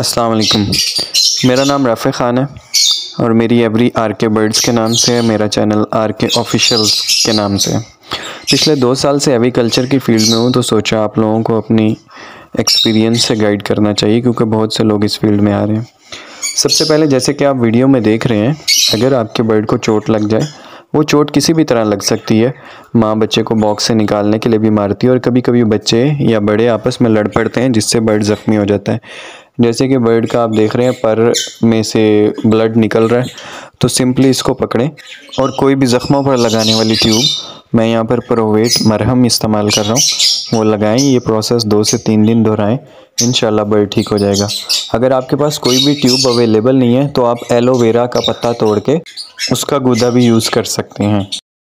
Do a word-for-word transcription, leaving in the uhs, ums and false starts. अस्सलाम वालेकुम, मेरा नाम राफे खान है और मेरी एवरी आर के बर्ड्स के नाम से है। मेरा चैनल आर के ऑफिशियल के नाम से है। पिछले दो साल से एविकल्चर की फ़ील्ड में हूँ, तो सोचा आप लोगों को अपनी एक्सपीरियंस से गाइड करना चाहिए, क्योंकि बहुत से लोग इस फील्ड में आ रहे हैं। सबसे पहले, जैसे कि आप वीडियो में देख रहे हैं, अगर आपके बर्ड को चोट लग जाए, वो चोट किसी भी तरह लग सकती है। माँ बच्चे को बॉक्स से निकालने के लिए भी मारती है और कभी कभी बच्चे या बड़े आपस में लड़ पड़ते हैं, जिससे बर्ड ज़ख्मी हो जाता है। जैसे कि बर्ड का आप देख रहे हैं, पर में से ब्लड निकल रहा है, तो सिंपली इसको पकड़ें और कोई भी ज़ख्मों पर लगाने वाली ट्यूब, मैं यहाँ पर प्रोवेट मरहम इस्तेमाल कर रहा हूँ, वो लगाएं। ये प्रोसेस दो से तीन दिन दोहराएं, इंशाल्लाह बर्ड ठीक हो जाएगा। अगर आपके पास कोई भी ट्यूब अवेलेबल नहीं है, तो आप एलोवेरा का पत्ता तोड़ के उसका गूदा भी यूज़ कर सकते हैं।